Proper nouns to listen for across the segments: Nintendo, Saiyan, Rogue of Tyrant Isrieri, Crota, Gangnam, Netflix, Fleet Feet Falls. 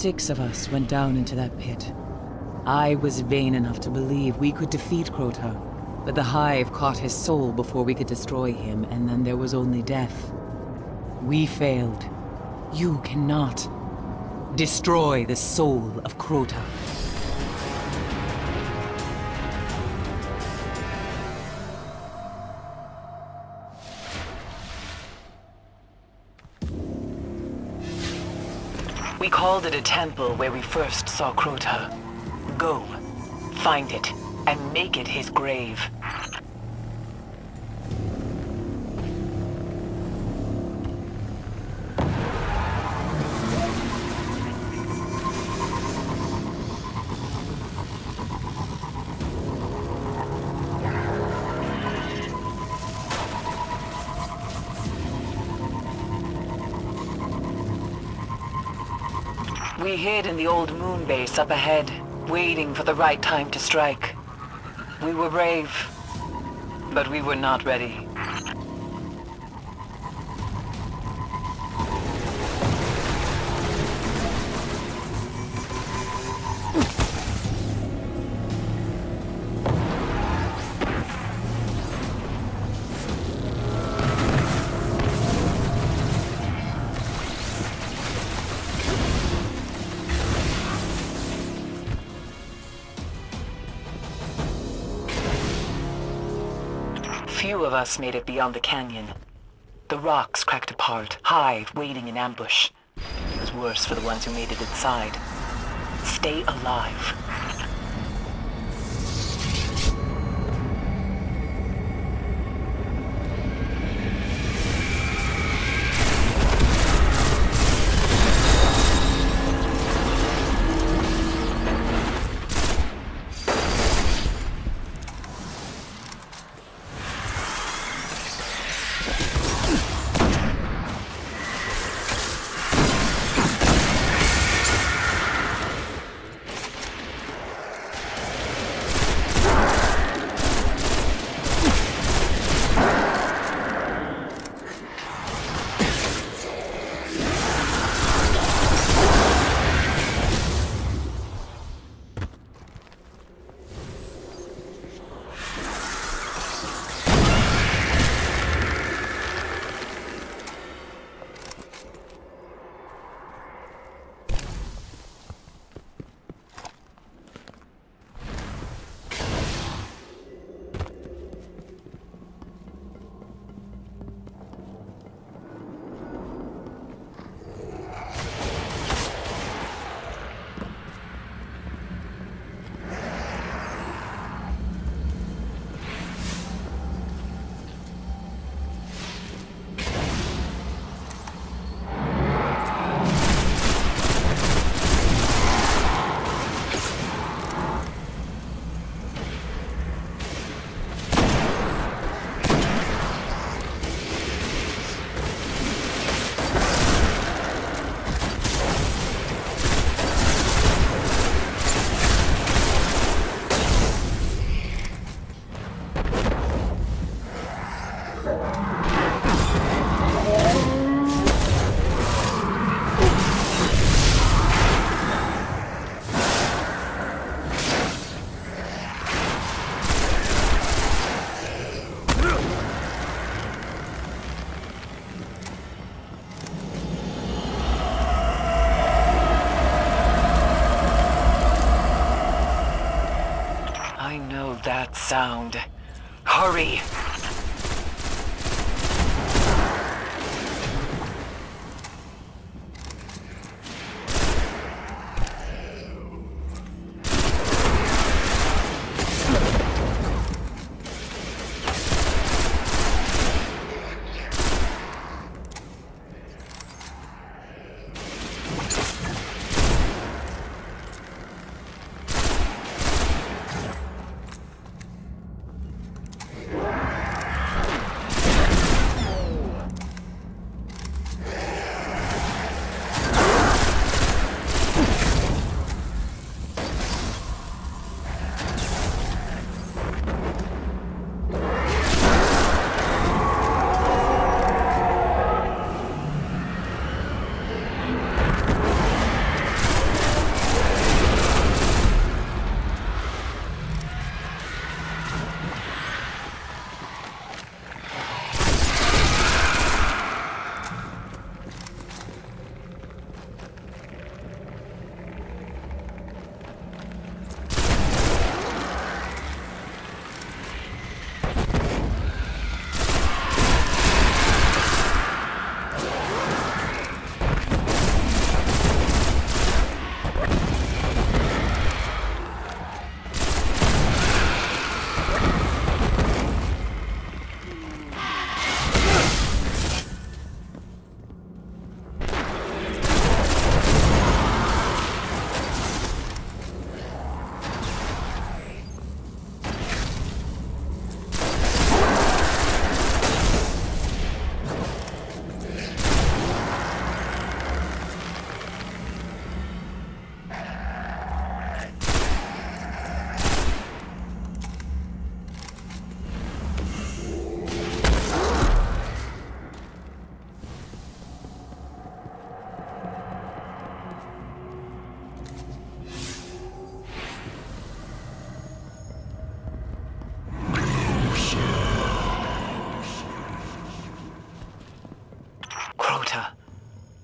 6 of us went down into that pit. I was vain enough to believe we could defeat Crota, but the Hive caught his soul before we could destroy him, and then there was only death. We failed. You cannot destroy the soul of Crota. We called it a temple where we first saw Crota. Go, find it, and make it his grave. We hid in the old moon base up ahead, waiting for the right time to strike. We were brave, but we were not ready. Few of us made it beyond the canyon. The rocks cracked apart, Hive waiting in ambush. It was worse for the ones who made it inside. Stay alive. That sound. Hurry!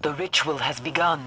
The ritual has begun.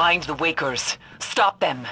Find the Wakers. Stop them.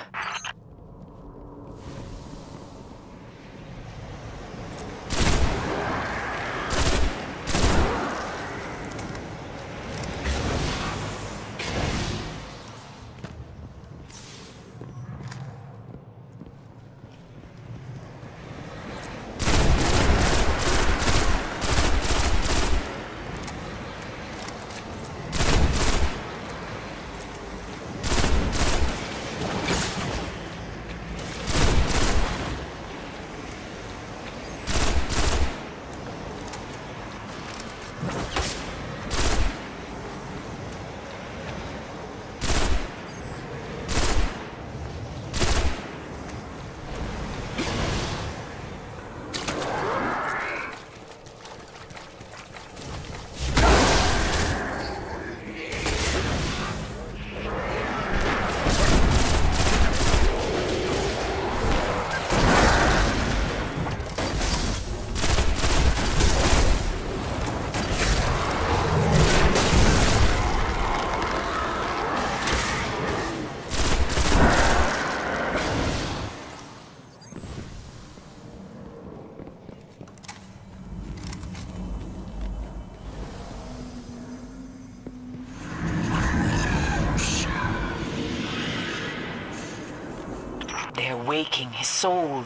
Waking his soul.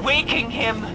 are waking him.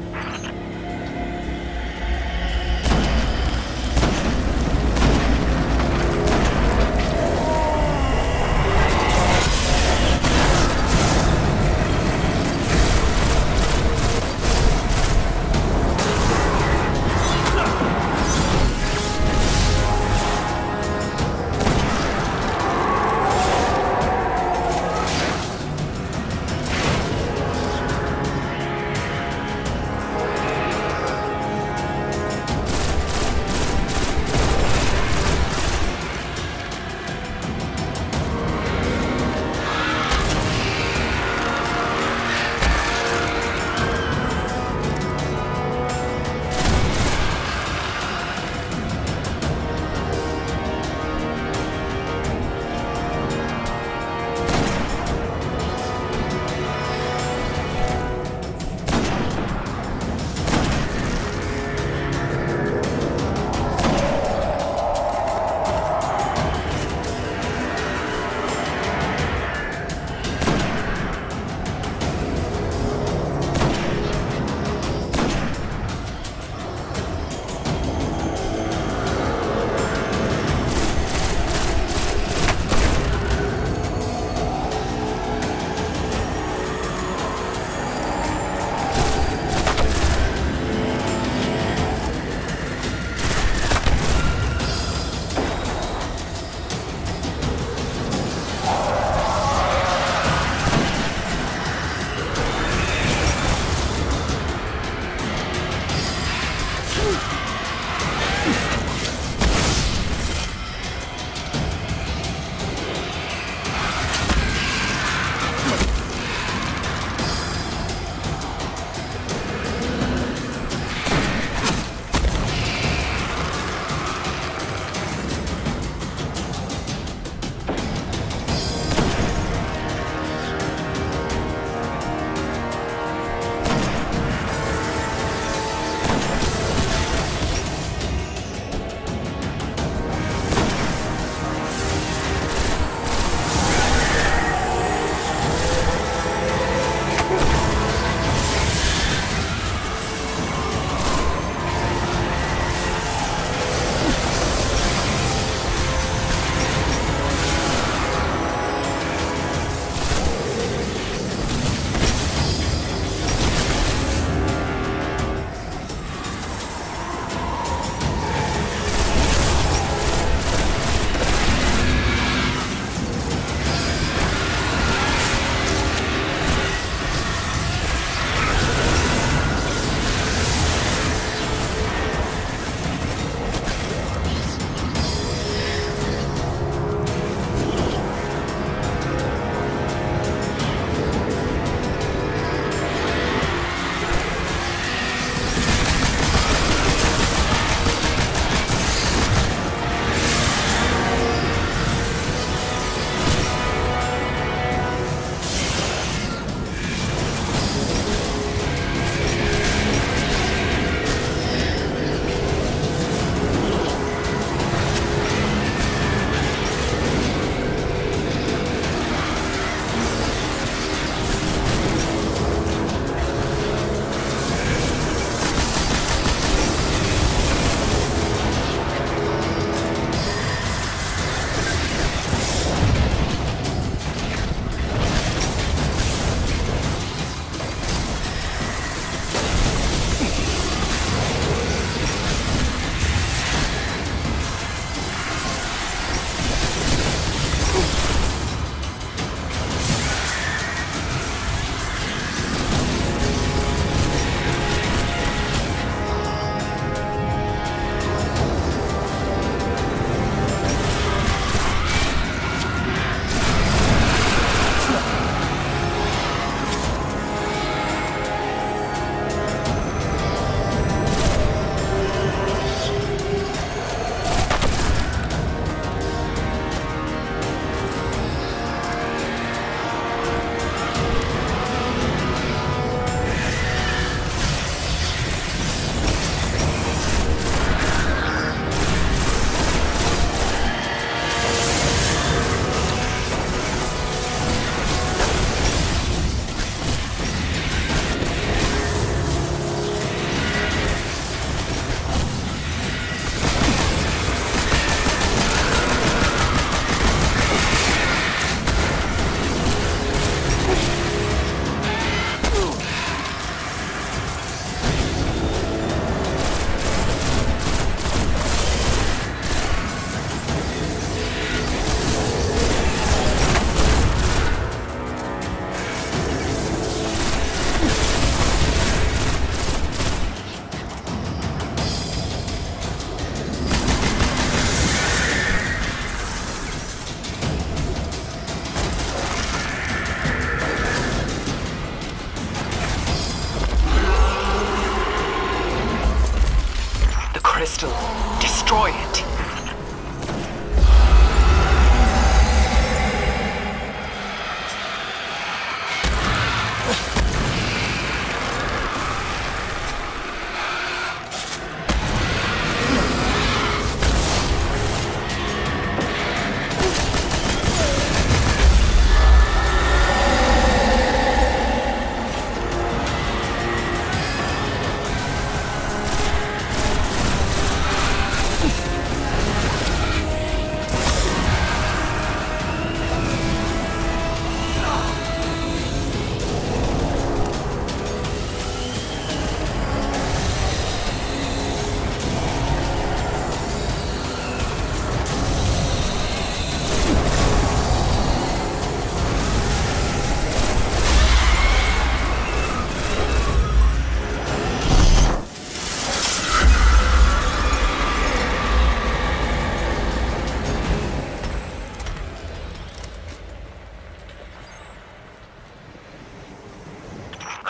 crystal. Destroy it.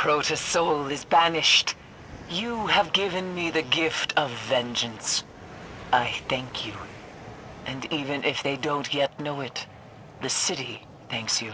Crota's soul is banished. You have given me the gift of vengeance. I thank you. And even if they don't yet know it, the city thanks you.